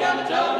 Down.